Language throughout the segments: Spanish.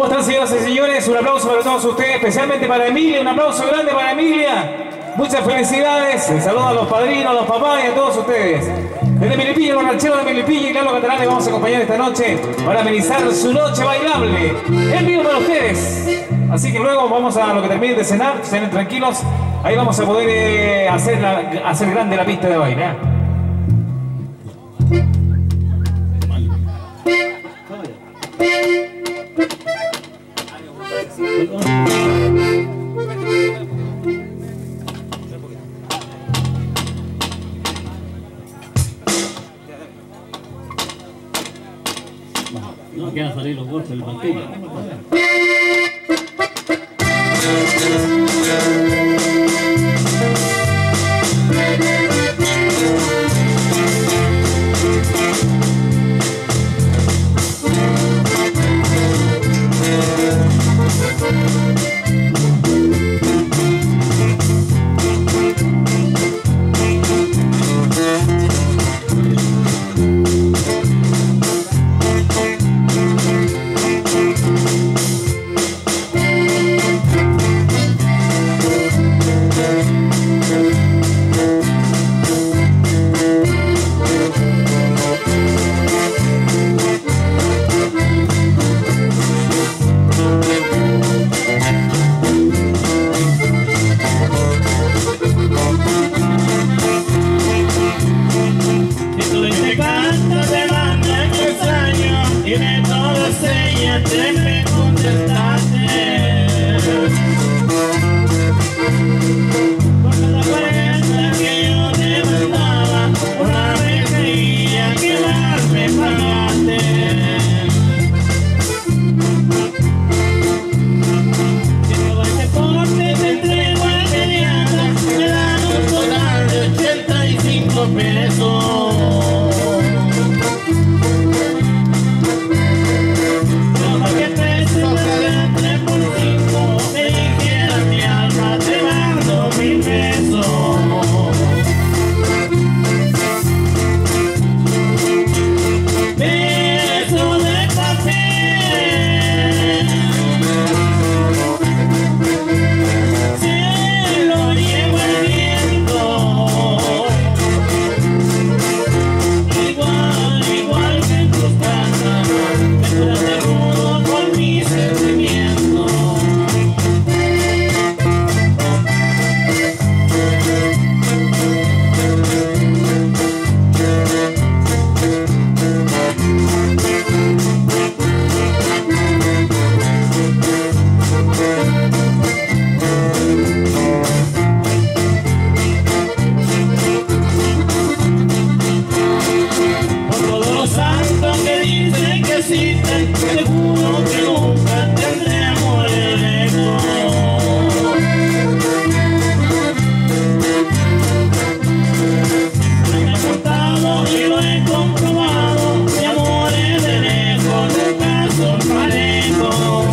¿Cómo están, señoras y señores? Un aplauso para todos ustedes, especialmente para Emilia, un aplauso grande para Emilia. Muchas felicidades, saludos a los padrinos, a los papás y a todos ustedes. Desde Melipilla, los Rancheros de Melipilla y Lalo Catalán les vamos a acompañar esta noche para amenizar su noche bailable. Es mío para ustedes. Así que luego vamos a lo que terminen de cenar, cenen tranquilos. Ahí vamos a poder hacer grande la pista de baile. No, que van a salir los golpes del banquillo. necesita, seguro que nunca tendremos el ego. Lo he contado y lo he comprobado, mi amor es de lejos, nunca son parejos.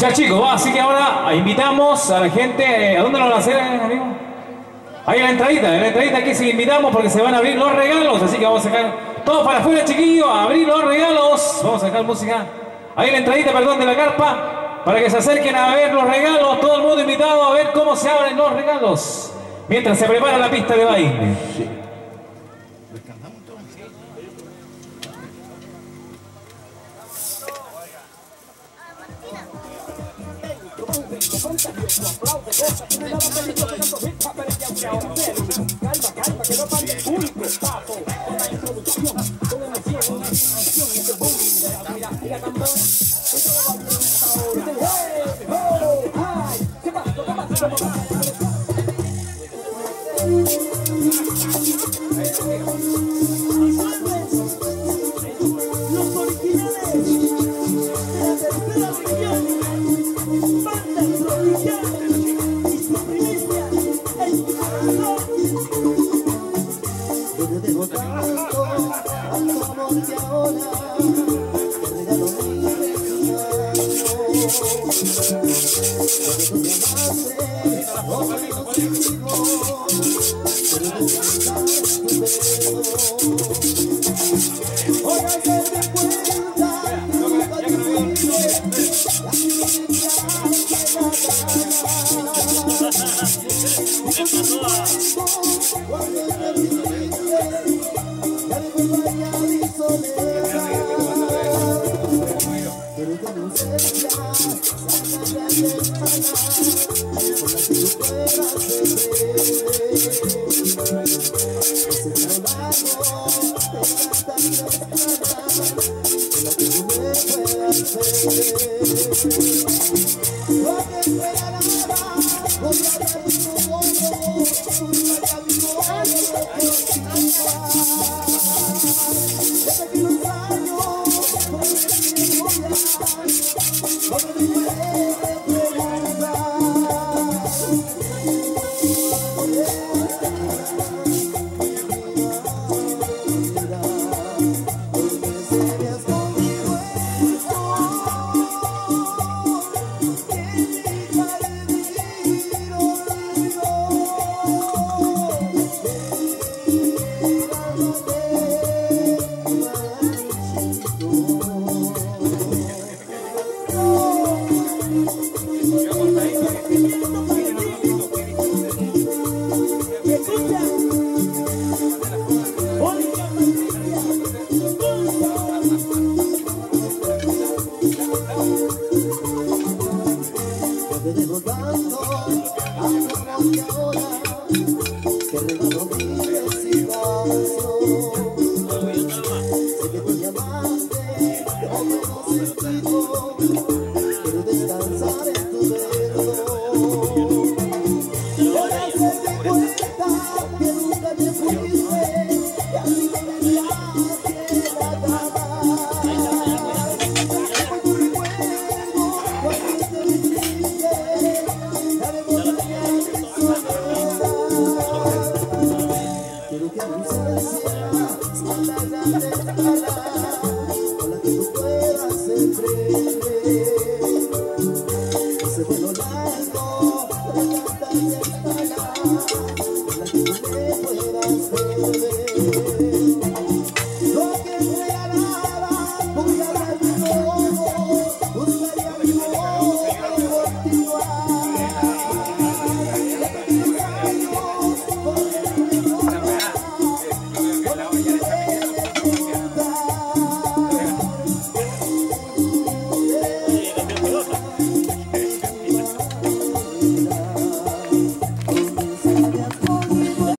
Ya chicos, ¿va? Así que ahora invitamos a la gente. ¿A dónde nos van a hacer, amigo? Ahí en la entradita aquí sí invitamos porque se van a abrir los regalos. Así que vamos a sacar todos para afuera, chiquillos, a abrir los regalos. Vamos a sacar música. Ahí en la entradita, perdón, de la carpa, para que se acerquen a ver los regalos. Todo el mundo invitado a ver cómo se abren los regalos mientras se prepara la pista de baile. Sí.